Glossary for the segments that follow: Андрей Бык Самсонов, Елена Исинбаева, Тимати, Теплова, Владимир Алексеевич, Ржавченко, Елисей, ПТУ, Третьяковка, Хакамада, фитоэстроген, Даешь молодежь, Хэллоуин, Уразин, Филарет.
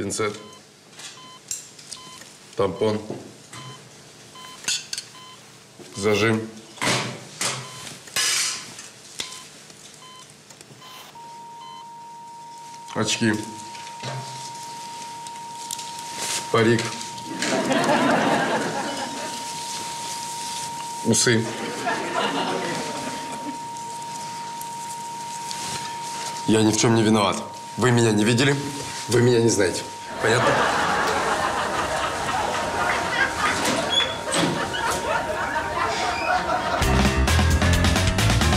пинцет, тампон, зажим. Очки. Парик. Усы. Я ни в чем не виноват. Вы меня не видели, вы меня не знаете. Понятно?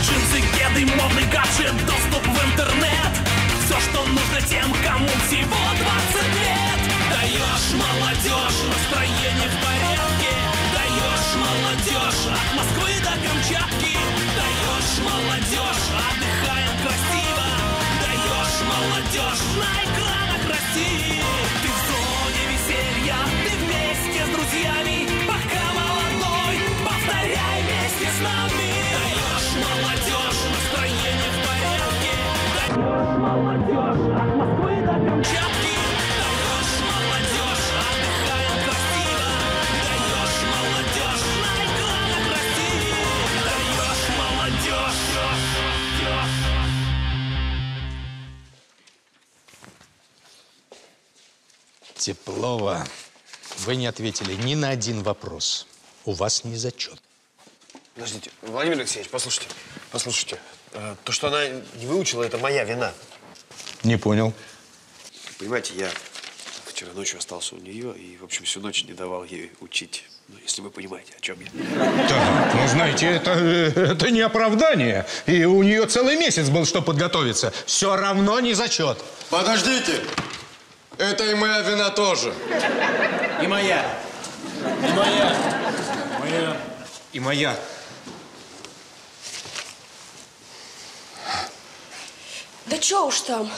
Джинсы, кеды, модный гаджет, доступ в интернет. Все, что нужно тем, кому всего 20 лет. Даешь молодежь, настроение в порядке. Даешь молодежь, от Москвы до Камчатки. Даешь молодежь, отдыхаем красиво. Даешь молодежь, на экранах России. Ты в зоне веселья, ты вместе с друзьями. Пока молодой, повторяй вместе с нами. Даешь молодежь, настроение в порядке. Даешь молодежь, от Москвы до Камчатки. Даешь молодежь, отдыхаем красиво. Даешь молодежь, на экранах России. Даешь молодежь. Теплова, вы не ответили ни на один вопрос. У вас не зачет. Подождите, Владимир Алексеевич, послушайте. Послушайте, то, что она не выучила, это моя вина. Не понял. Понимаете, я вчера ночью остался у нее и, в общем, всю ночь не давал ей учить. Ну, если вы понимаете, о чем я. Да, ну, знаете, это не оправдание. И у нее целый месяц был, что подготовиться. Все равно не зачет. Подождите! Это и моя вина тоже. И моя. И моя. Моя. И моя. Да чё уж там.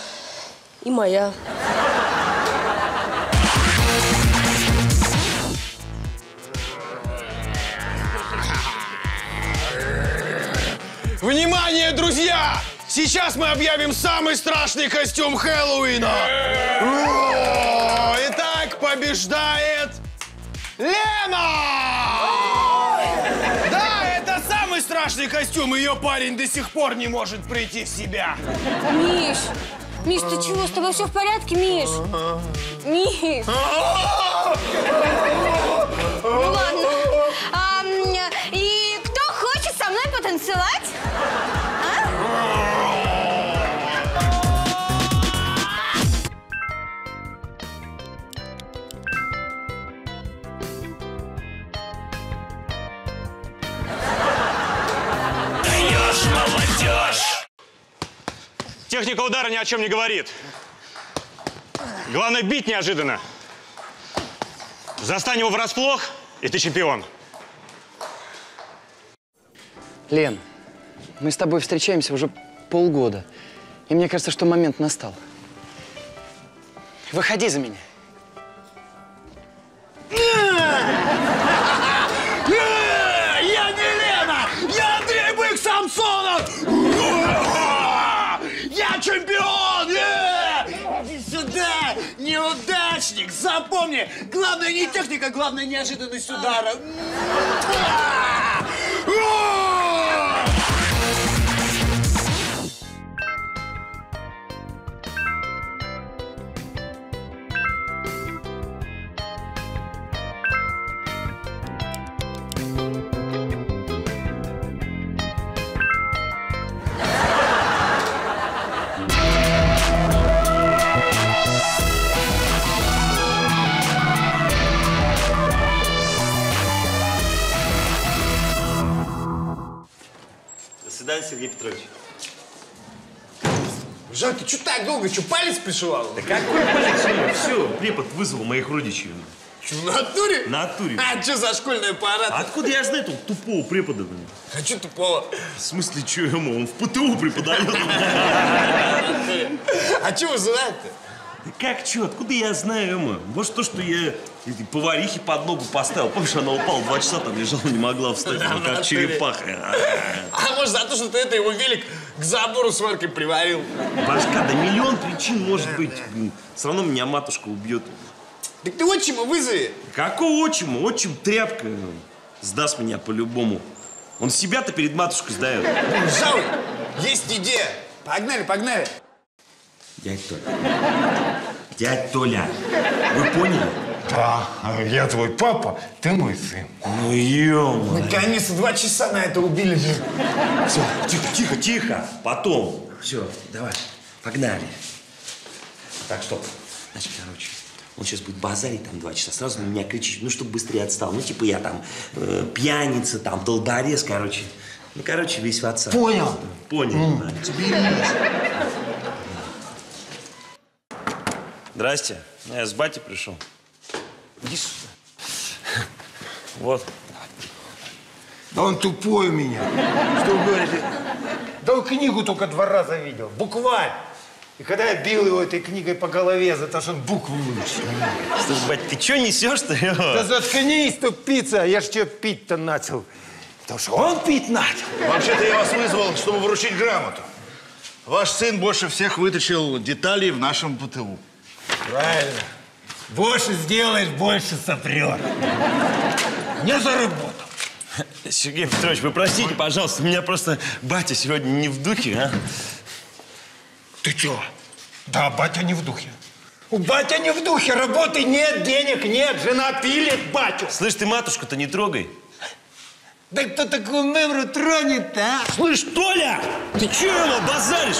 И моя. Внимание, друзья! Сейчас мы объявим самый страшный костюм Хэллоуина. Побеждает Лена! Да, это самый страшный костюм. Ее парень до сих пор не может прийти в себя. Миш, Миш, ты чего? С тобой все в порядке, Миш? Миш! Ну ладно. И кто хочет со мной потанцевать? Техника удара ни о чем не говорит. Главное, бить неожиданно. Застань его врасплох, и ты чемпион. Лен, мы с тобой встречаемся уже полгода. И мне кажется, что момент настал. Выходи за меня. Я не Лена! Я Андрей Бык Самсонов! Чемпион! Иди сюда, неудачник! Запомни, главное не техника, главное неожиданность удара. Сергей Петрович. Жан, ты что так долго? Что, палец пришивал? Да какой палец? Все, препод вызвал моих родичей. Что, в натуре? В натуре. А что за школьная парад? А откуда я знаю этого тупого препода? А что тупого? В смысле, что ему? Он в ПТУ преподает. А что вы знаете-то? Да как что? Откуда я знаю ему? Может, то, что я поварихе под ногу поставил. Помнишь, она упала, 2 часа там лежала, не могла встать. Она как черепаха. А может, за то, что ты это его велик к забору сваркой приварил. Башка, да миллион причин может быть. Блин, все равно меня матушка убьет. Так ты отчима вызови. Какого отчима? Отчим тряпка. Сдаст меня по-любому. Он себя-то перед матушкой сдает. Жалуй, есть идея. Погнали, погнали. Дядь Толя. Дядь Толя, вы поняли? Да, я твой папа, ты мой сын. Ну, ё-моё. Наконец-то 2 часа на это убили. Все, тихо, тихо, тихо. Потом. Все, давай, погнали. Так, стоп. Значит, короче, он сейчас будет базарить там 2 часа, сразу на меня кричит, ну, чтобы быстрее отстал. Ну, типа я там пьяница, там, долборез, короче. Ну, короче, весь в отца. Понял. Понял, да. Сберись. Здрасте, я с батей пришел. Иди сюда. Вот. Да он тупой у меня. Что вы говорите? Да он книгу только 2 раза видел. Букварь. И когда я бил его этой книгой по голове, за то, что он буквы выучил. Слушай, бать, ты что несешь-то? Да заткнись, тупица. Я ж тебя пить-то начал. Потому что он пить начал. Вообще-то я вас вызвал, чтобы вручить грамоту. Ваш сын больше всех выточил деталей в нашем ПТУ. Правильно. Больше сделаешь, больше сопрешь. Не заработал. Сергей Петрович, вы простите, пожалуйста, меня просто батя сегодня не в духе, а? Ты чё? Да, батя не в духе. У батя не в духе, работы нет, денег нет, жена пилит батю. Слышь, ты матушку-то не трогай. Да кто такую мэмру тронет, а? Слышь, Толя, ты чё его базаришь?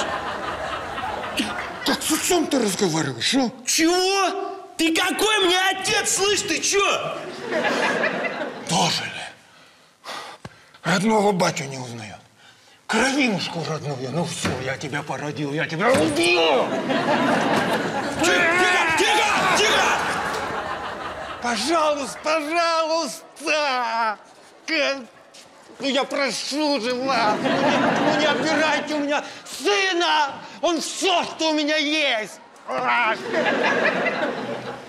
Так с отцом ты разговариваешь, а? Чего? Ты какой мне отец, слышь, ты чё? Дожили. Родного батю не узнает. Кровинушку родную. Ну все, я тебя породил, я тебя убью! Тихо, тихо, тихо! Пожалуйста, пожалуйста! Ну я прошу же вас, ну не отбирайте у меня сына! Он все, что у меня есть!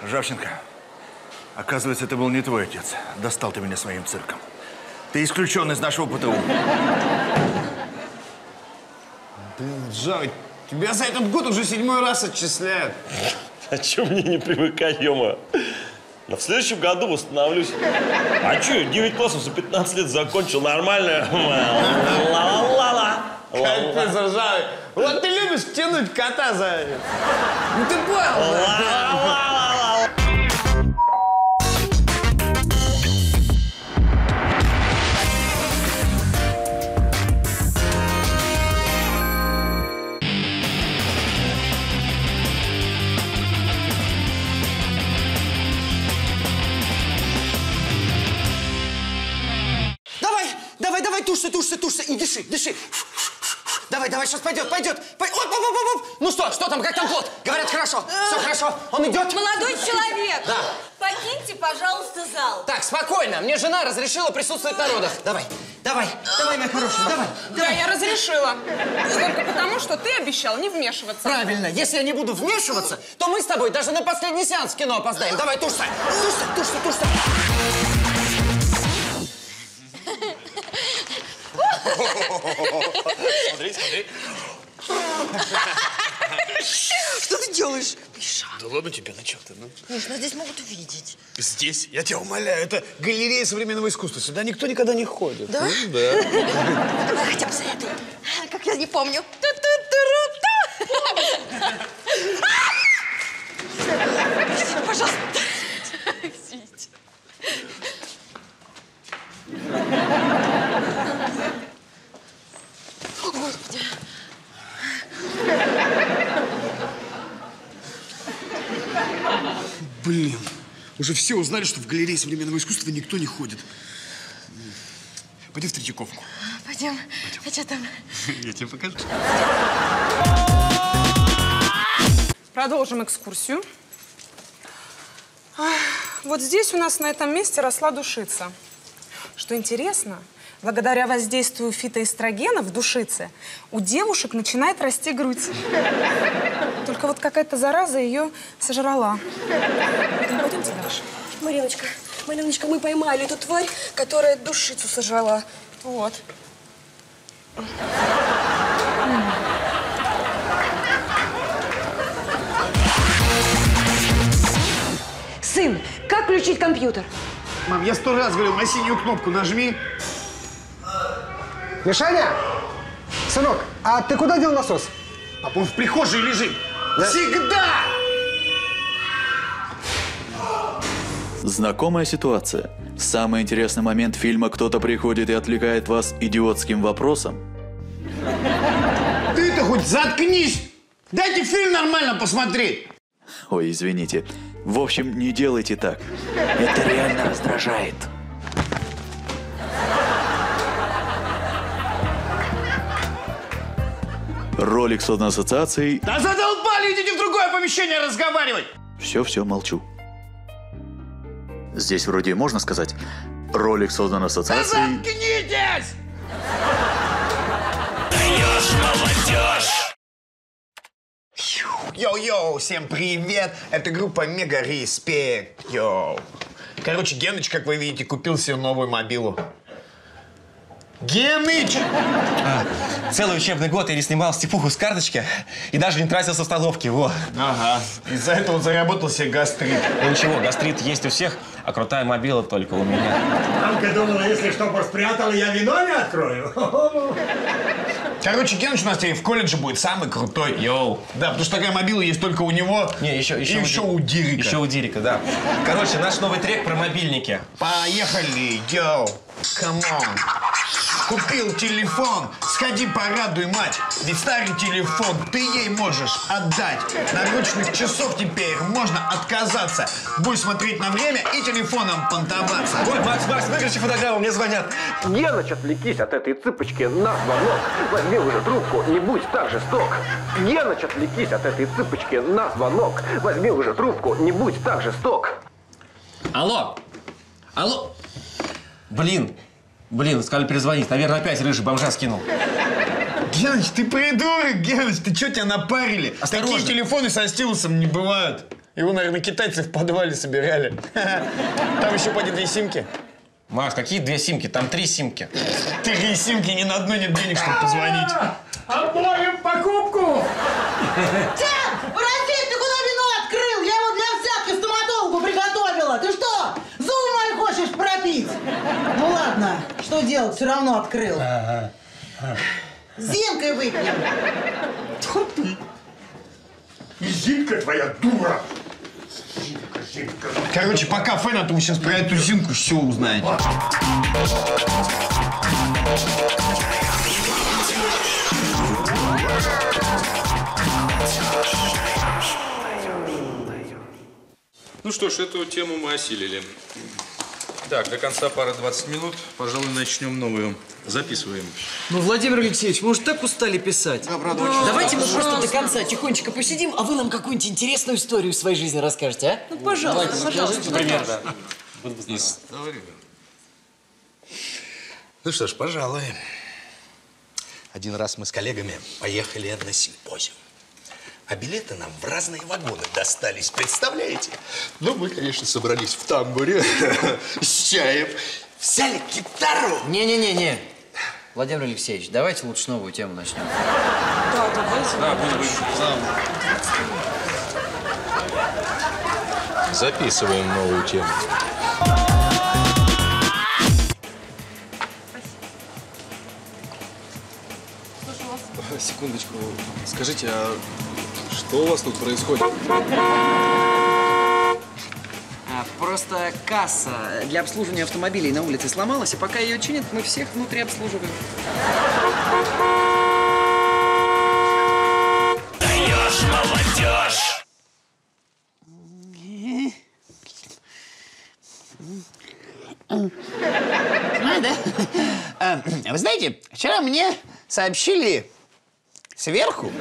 Ржавченко, оказывается, это был не твой отец. Достал ты меня своим цирком. Ты исключен из нашего ПТУ. Блин, Ржавый, тебя за этот год уже 7-й раз отчисляют. А чё мне не привыкать, ё-мо? Но в следующем году восстановлюсь. А чё, 9 классов за 15 лет закончил, нормально. Ла-ла-ла-ла. Капец, Ржавый. Вот ты любишь тянуть кота за... Ну ты понял? Тушься, тушься, тушься и дыши, дыши. Давай, давай, сейчас пойдет, пойдет. Ну что, что там, как там плод? Говорят, хорошо, все хорошо, он идет. Молодой человек, да. Покиньте, пожалуйста, зал. Так, спокойно, мне жена разрешила присутствовать на родах. Давай, давай, давай, моя хорошая, давай. Да, я разрешила. Только потому, что ты обещал не вмешиваться. Правильно, если я не буду вмешиваться, то мы с тобой даже на последний сеанс в кино опоздаем. Давай, тушься, тушься, тушься, тушься. Смотри, смотри. Что ты делаешь, Миша? Да ладно тебе, на чё ты, ну? Миш, нас здесь могут увидеть. Здесь? Я тебя умоляю, это галерея современного искусства. Сюда никто никогда не ходит. Да? Да. Давай хотя бы советуй. Как я не помню. Пожалуйста. Извините. О, Господи! Блин, уже все узнали, что в галерее современного искусства никто не ходит. Пойдем в Третьяковку. Пойдем. Пойдем. А что там? Я тебе покажу. Продолжим экскурсию. Вот здесь у нас на этом месте росла душица. Что интересно, благодаря воздействию фитоэстрогенов в душице у девушек начинает расти грудь. Только вот какая-то зараза ее сожрала. Поэтому пойдемте дальше. Мариночка, мы поймали эту тварь, которая душицу сожрала. Вот. выключить компьютер. Мам, я 100 раз говорил, на синюю кнопку нажми. Мишаня, сынок, а ты куда дел насос? А он в прихожей лежит. Да? Всегда! Знакомая ситуация. Самый интересный момент фильма «Кто-то приходит и отвлекает вас идиотским вопросом». Ты-то хоть заткнись! Дайте фильм нормально посмотреть! Ой, извините. В общем, не делайте так. Это реально раздражает. Ролик с одной ассоциацией. Да задолбали! Идите в другое помещение разговаривать! Все, молчу. Здесь вроде можно сказать. Ролик создан ассоциацией. Да заткнитесь! Даешь молодежь! Йоу-йоу, всем привет! Это группа Мега Респект, йоу. Короче, Геныч, как вы видите, купил себе новую мобилу. Геныч! Целый учебный год я не снимал стипуху с карточки и даже не тратил с остановки, во. Ага, из-за этого заработал себе гастрит. Ну ничего, гастрит есть у всех, а крутая мобила только у меня. Мамка думала, если что поспрятала, я вино не открою. Короче, Геныч у нас теперь в колледже будет самый крутой. Йоу. Да, потому что такая мобила есть только у него. Не, еще у Дирика. Еще у Дирика, да. Короче, наш новый трек про мобильники. Поехали, йоу. Камон. Купил телефон, сходи порадуй мать, ведь старый телефон ты ей можешь отдать. Наручных часов теперь можно отказаться. Будь смотреть на время и телефоном понтоваться. Ой, Макс, выключи фонограмму, мне звонят. Геныч, отвлекись от этой цыпочки на звонок. Возьми уже трубку, не будь так жесток. Геныч, отвлекись от этой цыпочки на звонок. Возьми уже трубку, не будь так жесток. Алло. Блин, сказали перезвонить. Наверное, опять рыжий бомжа скинул. Геныч, ты придурок, Геныч, ты чё, тебя напарили? Осторожно. Такие телефоны со стилусом не бывают. Его, наверное, китайцы в подвале собирали. Там еще по 2 симки. Маш, какие 2 симки? Там 3 симки. 3 симки, ни на одну нет денег, чтобы позвонить. Оборим покупку! Тяп, Уразин, ты куда вино открыл? Я его для взятки стоматологу приготовила. Ты что? Хочешь пропить? Ну ладно, что делать, все равно открыл. Зинкой выпьем. Тьфу ты. И Зинка твоя дура. Зинка. Короче, пока фэн, а то вы сейчас про эту Зинку все узнаете. Ну что ж, эту тему мы осилили. Так, до конца пара 20 минут. Пожалуй, начнем новую. Записываем. Ну, Владимир Алексеевич, мы уже так устали писать. Да, правда, очень. Давайте мы просто до конца тихонечко посидим, а вы нам какую-нибудь интересную историю из своей жизни расскажете, а? Ну, пожалуйста. Давайте, пожалуйста. Например, да. Историю. Ну что ж, пожалуй. Один раз мы с коллегами поехали на симпозиум. А билеты нам в разные вагоны достались, представляете? Ну, мы, конечно, собрались в тамбуре с чаем, взяли гитару. Не-не-не-не, Владимир Алексеевич, давайте лучше новую тему начнем. Да, давайте. Да, будем. Записываем новую тему. Секундочку, скажите, а что у вас тут происходит? Просто касса для обслуживания автомобилей на улице сломалась, и пока ее чинят, мы всех внутри обслуживаем. Даешь молодежь! Да? Вы знаете, вчера мне сообщили сверху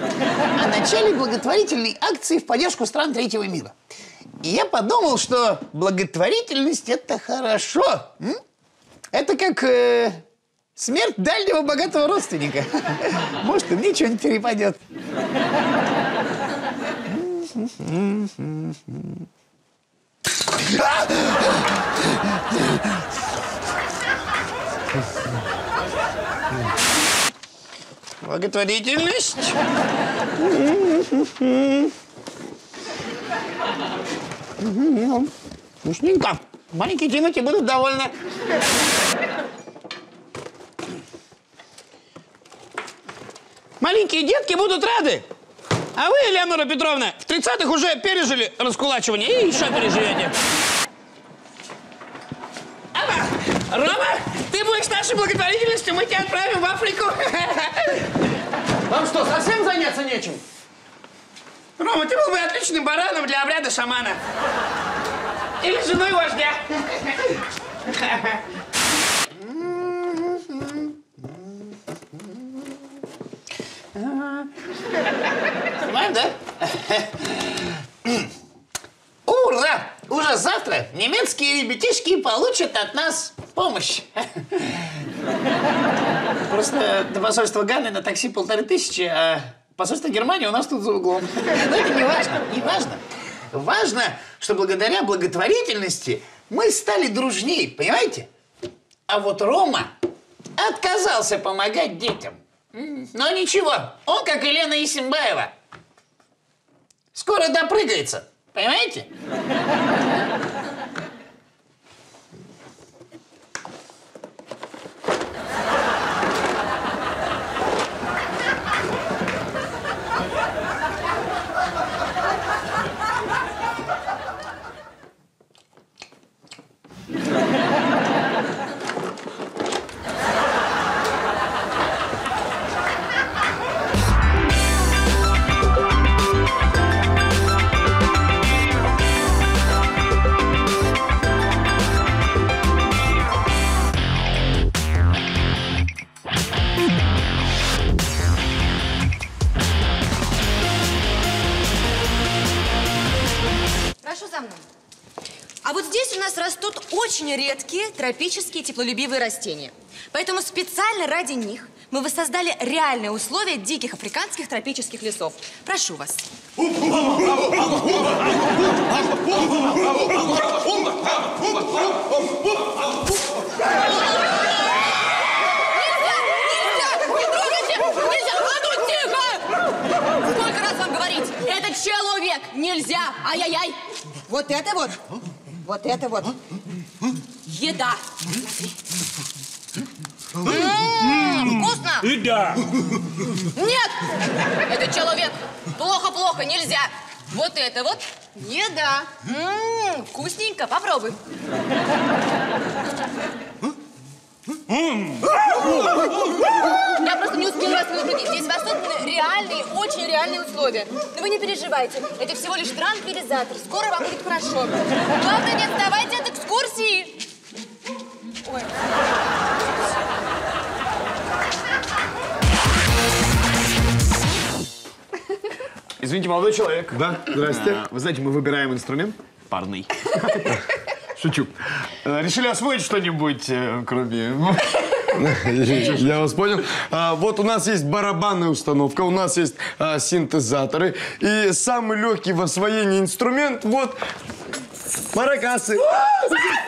о начале благотворительной акции в поддержку стран третьего мира. И я подумал, что благотворительность – это хорошо. Это как смерть дальнего богатого родственника. Может, и мне что-нибудь перепадет. Благотворительность. Вкусненько. Маленькие Тимати будут довольны. Маленькие детки будут рады. А вы, Элеонора Петровна, в 30-х уже пережили раскулачивание и еще переживете. Ава, Рома, ты будешь нашей благотворительностью, мы тебя отправим в Африку. Вам что, совсем заняться нечем? Рома, ты был бы отличным бараном для обряда шамана. Или женой вождя. Понимаем, да? Ура! Уже завтра немецкие ребятишки получат от нас помощь. Просто до посольства Ганны на такси 1500, а посольство Германии у нас тут за углом. Но это не важно, не важно. Важно, что благодаря благотворительности мы стали дружнее, понимаете? А вот Рома отказался помогать детям. Но ничего, он, как Елена Исинбаева, скоро допрыгается, понимаете? Очень редкие тропические теплолюбивые растения. Поэтому специально ради них мы воссоздали реальные условия диких африканских тропических лесов. Прошу вас. Сколько раз вам говорить? Это человек! Нельзя! Ай-яй-яй! Вот это вот! Вот это вот. Еда. Вкусно? Еда. Нет! Это человек. Плохо-плохо, нельзя. Вот это вот. Еда. Вкусненько. Попробуй. Я просто не успела вас предупредить. Здесь воссозданы реальные, очень реальные условия. Но вы не переживайте. Это всего лишь транквилизатор. Скоро вам будет хорошо. Главное, не отставайте от экскурсии. Ой. Извините, молодой человек. Да, здрасте. Вы знаете, мы выбираем инструмент. Парный. Шучу. Решили освоить что-нибудь, кроме... Я вас понял. Вот у нас есть барабанная установка, у нас есть синтезаторы. И самый легкий в освоении инструмент, вот... Маракасы.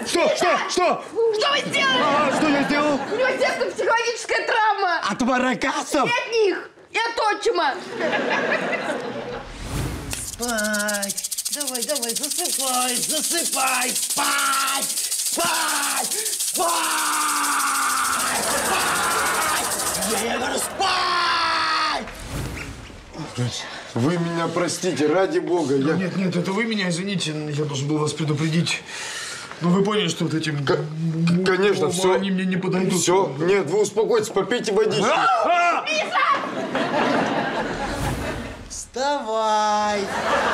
Что? Что? Что? Что вы сделали? Что я сделал? У него детско-психологическая травма. От маракасов? Не от них. И от отчима. Спать. Давай, давай, засыпай, засыпай, спать, спать, спать, спать! Я говорю, спать! Вы меня простите, ради бога, я... Нет, нет, это вы меня извините, я должен был вас предупредить. Ну, вы поняли, что вот этим... Конечно, все. Они мне не подойдут. Все, нет, вы успокойтесь, попейте водички. Вставай!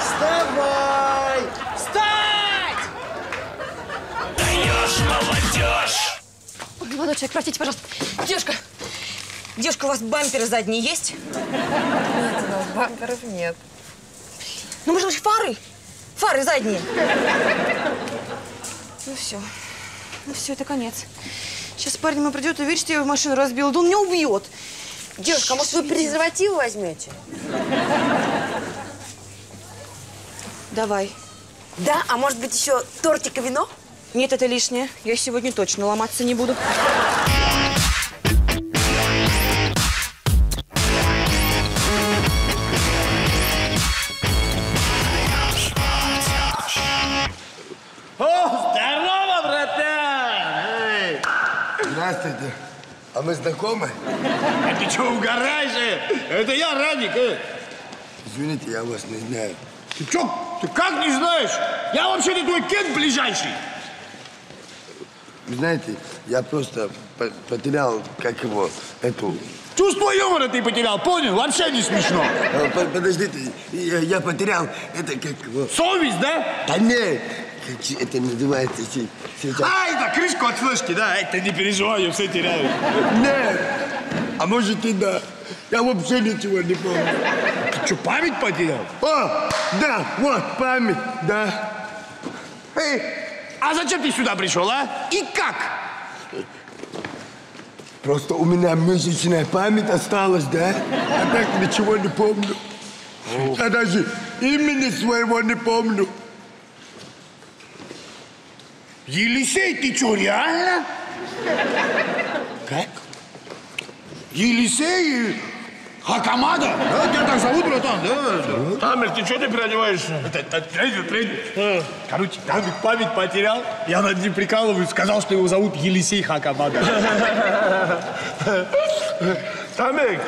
Вставай! Встать! Даешь молодежь! Ой, молодой человек, простите, пожалуйста. Девушка! Девушка, у вас бамперы задние есть? Нет, у нас бамперов нет. Ну, может быть, фары? Фары задние. Ну, все. Ну, все, это конец. Сейчас парень ему придет, увидит, что я его в машину разбил. Да он меня убьет. Девушка, а может, вы презервативы возьмете? Давай. Да? А может быть, еще тортик и вино? Нет, это лишнее. Я сегодня точно ломаться не буду. О, здорово, мы знакомы? А ты чего угораешь? Это я, Радик. Извините, я вас не знаю. Ты чё? Ты как не знаешь? Я вообще-то твой кент ближайший. Знаете, я просто потерял, как его, эту... Чувство юмора ты потерял, понял? Вообще не смешно. Подождите, я потерял это, как его... Совесть, да? Да нет. Это называется сейчас. А, это крышку от флешки, да? Это не переживай, я все теряю. Нет. А может и да. Я вообще ничего не помню. Ты что, память потерял? О, да, вот память, да. Эй, а зачем ты сюда пришел, а? И как? Просто у меня мышечная память осталась, да? А так ничего не помню. О. Я даже имени своего не помню. Елисей, ты что, реально? Как? Елисей Хакамада? Да, тебя так зовут, братан, да? Тамер, ты что ты переодеваешься? Тренер. Короче, Тамер память потерял, я над ним прикалываюсь, сказал, что его зовут Елисей Хакамада. Тамер,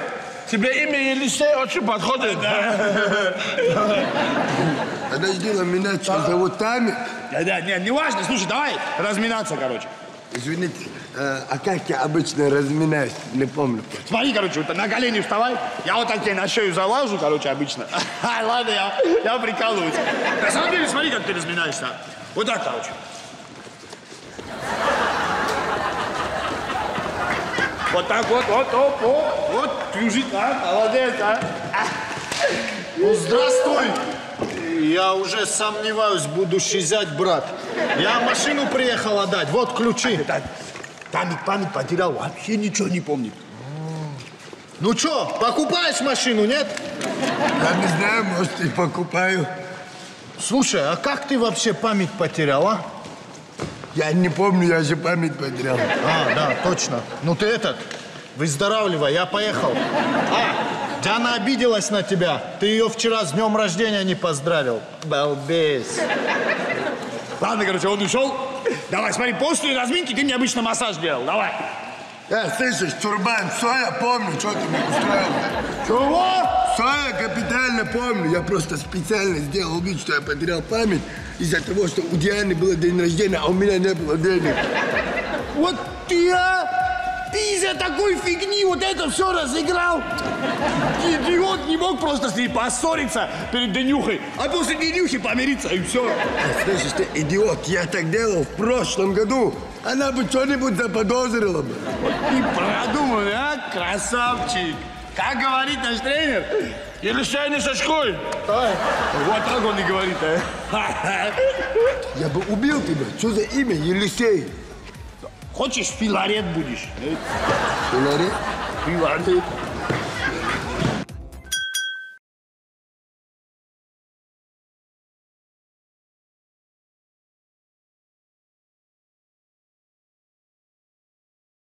тебе имя Елисей очень подходит, да? Подожди, а меня что, зовут Тамер? Да, нет, не важно. Слушай, давай разминаться, короче. Извините, а как я обычно разминаюсь? Не помню. Смотри, короче, вот на колени вставай. Я вот так тебе на шею залажу, короче, обычно. Ладно, я прикалываюсь. На самом деле, смотри, как ты разминаешься. Вот так, короче. Вот так вот, вот, оп, оп, вот, кружит, а? Молодец, а? Ну, здравствуй. Я уже сомневаюсь, будущий зять, брат. Я машину приехал отдать. Вот ключи. Память потерял, вообще ничего не помнит. Ну чё, покупаешь машину, нет? Я не знаю, может, и покупаю. Слушай, а как ты вообще память потерял, а? Я не помню, я же память потерял. А, да, точно. Ну ты этот, выздоравливай, я поехал. Она обиделась на тебя. Ты ее вчера с днем рождения не поздравил. Балбес. Ладно, короче, он ушел. Давай, смотри, после разминки ты мне обычно массаж делал. Давай. Слышишь, Турбан, все я помню, что ты мне устроил. Чего? Все я капитально помню. Я просто специально сделал вид, что я потерял память из-за того, что у Дианы было день рождения, а у меня не было денег. Вот ты, а? Ты из-за такой фигни вот это все разыграл. Идиот, не мог просто с ней поссориться перед Денюхой, а после Денюхи помириться, и все. Слышишь ты, идиот, я так делал в прошлом году. Она бы что-нибудь заподозрила бы. Вот ты продумал, а, красавчик. Как говорит наш тренер? Елисей не сошкой. Вот так он и говорит, а. Я бы убил тебя. Что за имя Елисей? Хочешь, Филарет будешь? Филарет? Филарет.